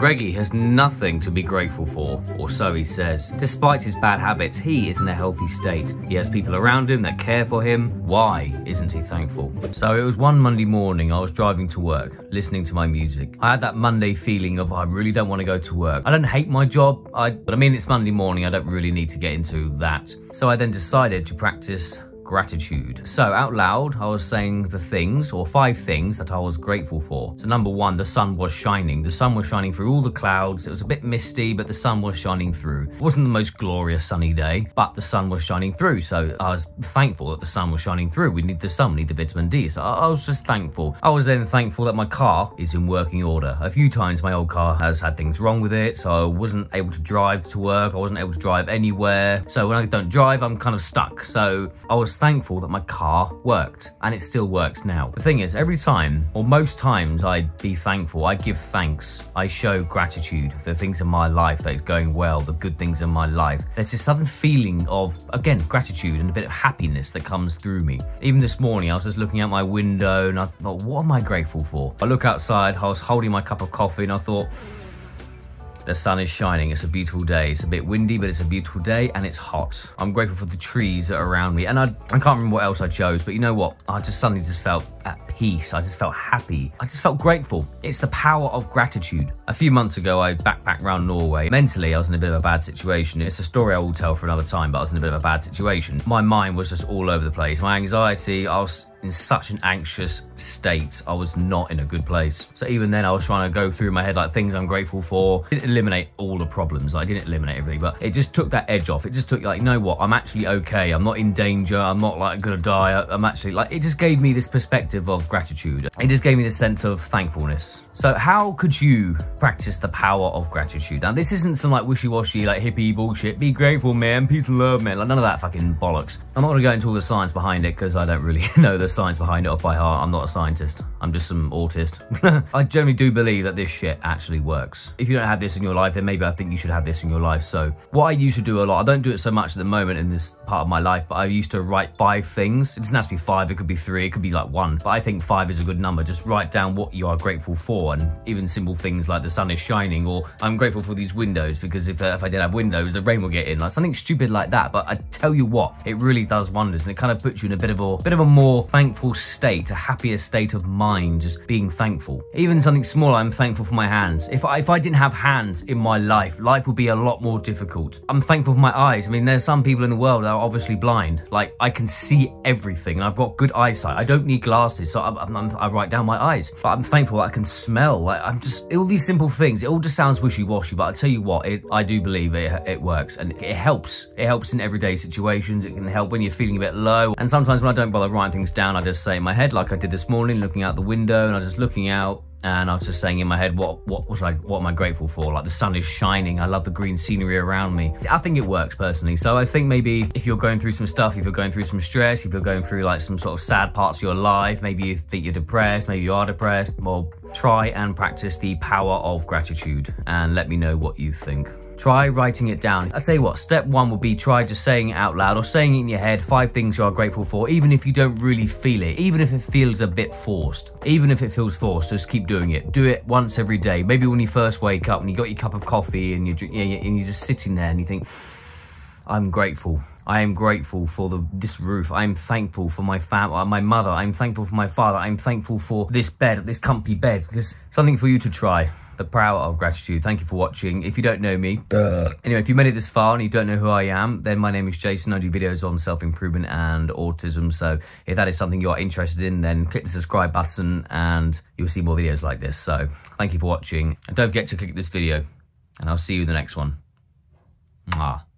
Greggy has nothing to be grateful for, or so he says. Despite his bad habits, he is in a healthy state. He has people around him that care for him. Why isn't he thankful? So it was one Monday morning, I was driving to work, listening to my music. I had that Monday feeling of I really don't want to go to work. I don't hate my job, but it's Monday morning, I don't really need to get into that. So I then decided to practice gratitude. So out loud, I was saying the things, or 5 things that I was grateful for. So number 1, the sun was shining. The sun was shining through all the clouds. It was a bit misty, but the sun was shining through. It wasn't the most glorious sunny day, but the sun was shining through. So I was thankful that the sun was shining through. We need the sun, we need the vitamin D. So I was just thankful. I was then thankful that my car is in working order. A few times my old car has had things wrong with it, so I wasn't able to drive to work. I wasn't able to drive anywhere. So when I don't drive, I'm kind of stuck. So I was thankful that my car worked, and it still works now. The thing is, every time, or most times, I'd be thankful, I give thanks, I show gratitude for the things in my life that is going well, the good things in my life. There's this sudden feeling of, again, gratitude and a bit of happiness that comes through me. Even this morning, I was just looking out my window and I thought, what am I grateful for? I look outside, I was holding my cup of coffee and I thought, the sun is shining, it's a beautiful day. It's a bit windy, but it's a beautiful day and it's hot. I'm grateful for the trees that are around me. And I can't remember what else I chose, but you know what? I just suddenly just felt at peace. I just felt happy. I just felt grateful. It's the power of gratitude. A few months ago, I backpacked around Norway. Mentally, I was in a bit of a bad situation. It's a story I will tell for another time, but I was in a bit of a bad situation. My mind was just all over the place. My anxiety, I was in such an anxious state. I was not in a good place. So even then I was trying to go through my head like things I'm grateful for. I didn't eliminate all the problems. I didn't eliminate everything, but it just took that edge off. It just took like, you know what? I'm actually okay. I'm not in danger. I'm not like gonna die. I'm actually like, it just gave me this perspective of gratitude. It just gave me this sense of thankfulness. So how could you practice the power of gratitude? Now this isn't some like wishy-washy, like hippie bullshit. Be grateful, man. Peace and love, man. Like none of that fucking bollocks. I'm not gonna go into all the science behind it because I don't really know the science behind it off by heart. I'm not a scientist. I'm just some autist. I generally do believe that this shit actually works. If you don't have this in your life, then maybe I think you should have this in your life. So what I used to do a lot, I don't do it so much at the moment in this part of my life, but I used to write 5 things. It doesn't have to be 5. It could be 3. It could be like 1, but I think 5 is a good number. Just write down what you are grateful for, and even simple things like the sun is shining, or I'm grateful for these windows, because if I didn't have windows, the rain will get in, like something stupid like that. But I tell you what, it really does wonders, and it kind of puts you in a bit of a more thankful state, a happier state of mind, just being thankful. Even something small, I'm thankful for my hands. If I didn't have hands in my life would be a lot more difficult. I'm thankful for my eyes. I mean, there's some people in the world that are obviously blind. Like, I can see everything, and I've got good eyesight. I don't need glasses, so I write down my eyes. But I'm thankful that I can smell. Like, I'm just, all these simple things. It all just sounds wishy-washy, but I tell you what, I do believe it works, and it helps. It helps in everyday situations. It can help when you're feeling a bit low. And sometimes when I don't bother writing things down, I just say in my head, like I did this morning, looking out the window, and I was just looking out, and I was just saying in my head, what am I grateful for? Like, the sun is shining, I love the green scenery around me. I think it works personally. So I think maybe if you're going through some stuff, if you're going through some stress, if you're going through like some sort of sad parts of your life, maybe you think you're depressed, maybe you are depressed, well, try and practice the power of gratitude and let me know what you think. Try writing it down. I'll tell you what, step 1 will be try just saying it out loud or saying it in your head, 5 things you are grateful for, even if you don't really feel it, even if it feels a bit forced, even if it feels forced, just keep doing it. Do it once every day. Maybe when you first wake up and you got your cup of coffee and you're just sitting there and you think, I'm grateful. I am grateful for this roof. I am thankful for my family, my mother. I'm thankful for my father. I'm thankful for this bed, this comfy bed. There's something for you to try. The power of gratitude. Thank you for watching. If you don't know me, anyway, if you made it this far and you don't know who I am, then my name is Jason. I do videos on self-improvement and autism. So if that is something you're interested in, then click the subscribe button and you'll see more videos like this. So thank you for watching. And don't forget to click this video and I'll see you in the next one. Mwah.